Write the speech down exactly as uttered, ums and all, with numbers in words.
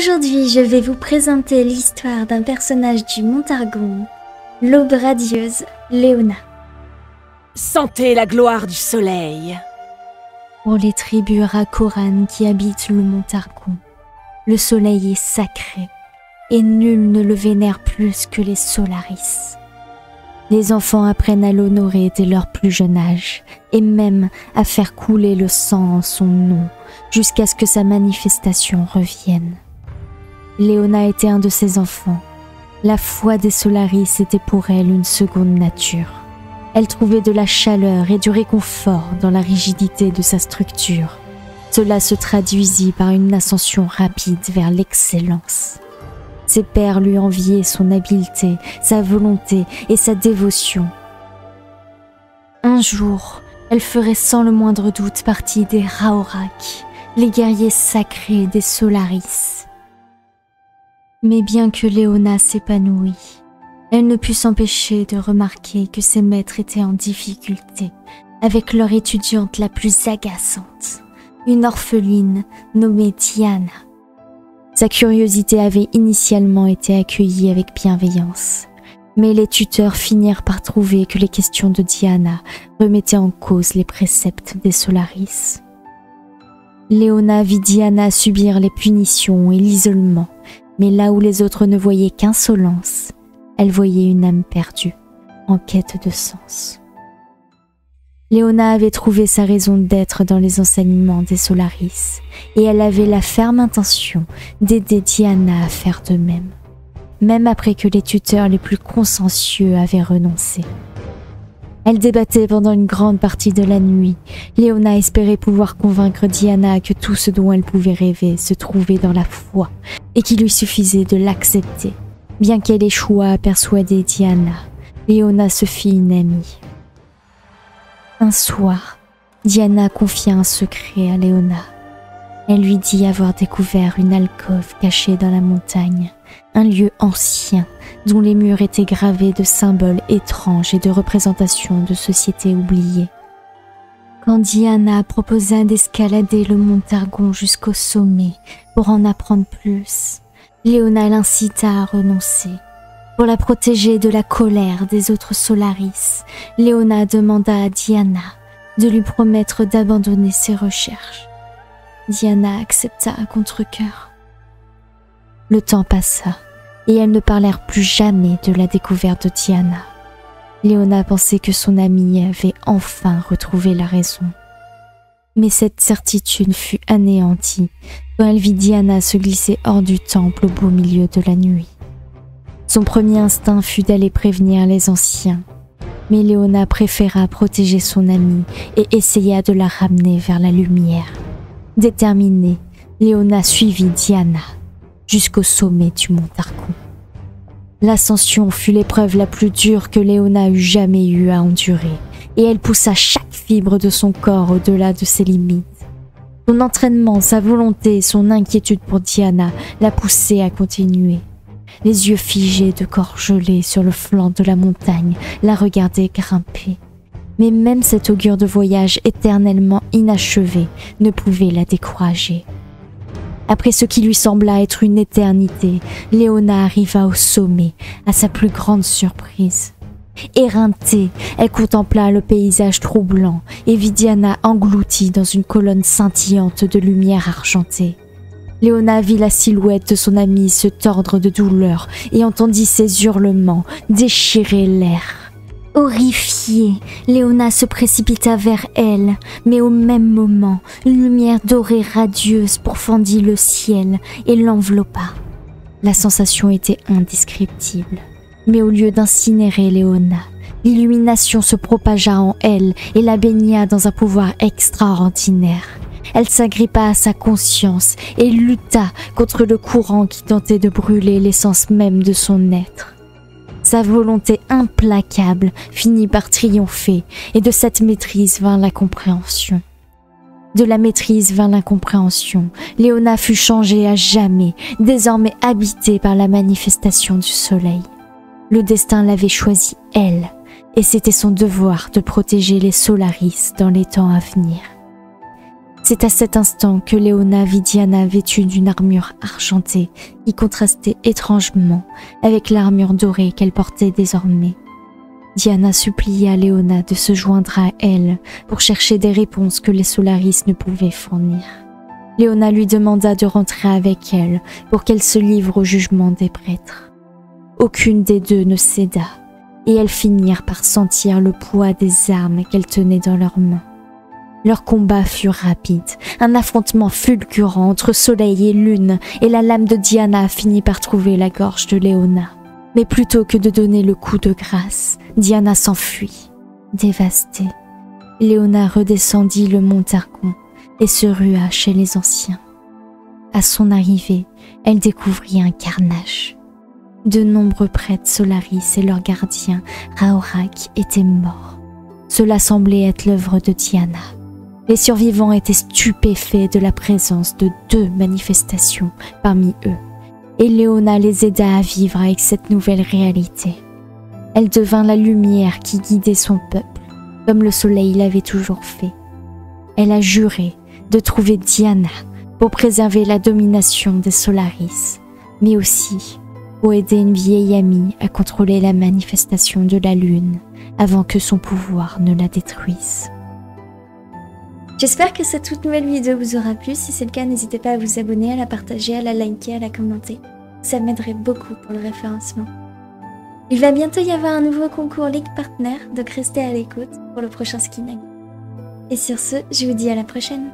Aujourd'hui, je vais vous présenter l'histoire d'un personnage du Mont Targon, l'aube radieuse, Léona. Sentez la gloire du soleil. Pour les tribus Rakkoran qui habitent le Mont Targon, le soleil est sacré et nul ne le vénère plus que les Solaris. Les enfants apprennent à l'honorer dès leur plus jeune âge et même à faire couler le sang en son nom jusqu'à ce que sa manifestation revienne. Léona était un de ces enfants. La foi des Solaris était pour elle une seconde nature. Elle trouvait de la chaleur et du réconfort dans la rigidité de sa structure. Cela se traduisit par une ascension rapide vers l'excellence. Ses pères lui enviaient son habileté, sa volonté et sa dévotion. Un jour, elle ferait sans le moindre doute partie des Raorak, les guerriers sacrés des Solaris. Mais bien que Léona s'épanouit, elle ne put s'empêcher de remarquer que ses maîtres étaient en difficulté avec leur étudiante la plus agaçante, une orpheline nommée Diana. Sa curiosité avait initialement été accueillie avec bienveillance, mais les tuteurs finirent par trouver que les questions de Diana remettaient en cause les préceptes des Solaris. Léona vit Diana subir les punitions et l'isolement, mais là où les autres ne voyaient qu'insolence, elle voyait une âme perdue, en quête de sens. Léona avait trouvé sa raison d'être dans les enseignements des Solaris, et elle avait la ferme intention d'aider Diana à faire de même, même après que les tuteurs les plus consciencieux avaient renoncé. Elle débattait pendant une grande partie de la nuit. Léona espérait pouvoir convaincre Diana que tout ce dont elle pouvait rêver se trouvait dans la foi, et qu'il lui suffisait de l'accepter. Bien qu'elle échouât à persuader Diana, Léona se fit une amie. Un soir, Diana confia un secret à Léona. Elle lui dit avoir découvert une alcôve cachée dans la montagne, un lieu ancien dont les murs étaient gravés de symboles étranges et de représentations de sociétés oubliées. Quand Diana proposa d'escalader le mont Targon jusqu'au sommet pour en apprendre plus, Léona l'incita à renoncer. Pour la protéger de la colère des autres Solaris, Léona demanda à Diana de lui promettre d'abandonner ses recherches. Diana accepta à contre-cœur. Le temps passa et elles ne parlèrent plus jamais de la découverte de Diana. Léona pensait que son amie avait enfin retrouvé la raison. Mais cette certitude fut anéantie quand elle vit Diana se glisser hors du temple au beau milieu de la nuit. Son premier instinct fut d'aller prévenir les anciens, mais Léona préféra protéger son amie et essaya de la ramener vers la lumière. Déterminée, Léona suivit Diana jusqu'au sommet du mont Targon. L'ascension fut l'épreuve la plus dure que Léona eût jamais eu à endurer, et elle poussa chaque fibre de son corps au-delà de ses limites. Son entraînement, sa volonté et son inquiétude pour Diana la poussaient à continuer. Les yeux figés, de corps gelés sur le flanc de la montagne, la regardaient grimper. Mais même cette augure de voyage éternellement inachevé ne pouvait la décourager. Après ce qui lui sembla être une éternité, Léona arriva au sommet, à sa plus grande surprise. Éreintée, elle contempla le paysage troublant et vit Diana engloutie dans une colonne scintillante de lumière argentée. Léona vit la silhouette de son amie se tordre de douleur et entendit ses hurlements déchirer l'air. Horrifiée, Léona se précipita vers elle, mais au même moment, une lumière dorée radieuse pourfendit le ciel et l'enveloppa. La sensation était indescriptible. Mais au lieu d'incinérer Léona, l'illumination se propagea en elle et la baigna dans un pouvoir extraordinaire. Elle s'agrippa à sa conscience et lutta contre le courant qui tentait de brûler l'essence même de son être. Sa volonté implacable finit par triompher et de cette maîtrise vint la compréhension. De la maîtrise vint l'incompréhension. Léona fut changée à jamais, désormais habitée par la manifestation du soleil. Le destin l'avait choisie, elle, et c'était son devoir de protéger les Solaris dans les temps à venir. C'est à cet instant que Léona vit Diana vêtue d'une armure argentée qui contrastait étrangement avec l'armure dorée qu'elle portait désormais. Diana supplia Léona de se joindre à elle pour chercher des réponses que les Solaris ne pouvaient fournir. Léona lui demanda de rentrer avec elle pour qu'elle se livre au jugement des prêtres. Aucune des deux ne céda, et elles finirent par sentir le poids des armes qu'elles tenaient dans leurs mains. Leur combat fut rapide, un affrontement fulgurant entre soleil et lune, et la lame de Diana finit par trouver la gorge de Léona. Mais plutôt que de donner le coup de grâce, Diana s'enfuit. Dévastée, Léona redescendit le mont Targon et se rua chez les anciens. À son arrivée, elle découvrit un carnage. De nombreux prêtres Solaris et leur gardien, Raorak, étaient morts. Cela semblait être l'œuvre de Diana. Les survivants étaient stupéfaits de la présence de deux manifestations parmi eux. Et Léona les aida à vivre avec cette nouvelle réalité. Elle devint la lumière qui guidait son peuple, comme le soleil l'avait toujours fait. Elle a juré de trouver Diana pour préserver la domination des Solaris, mais aussi pour aider une vieille amie à contrôler la manifestation de la lune avant que son pouvoir ne la détruise. J'espère que cette toute nouvelle vidéo vous aura plu. Si c'est le cas, n'hésitez pas à vous abonner, à la partager, à la liker, à la commenter. Ça m'aiderait beaucoup pour le référencement. Il va bientôt y avoir un nouveau concours Ligue Partner, donc restez à l'écoute pour le prochain skin. Et sur ce, je vous dis à la prochaine.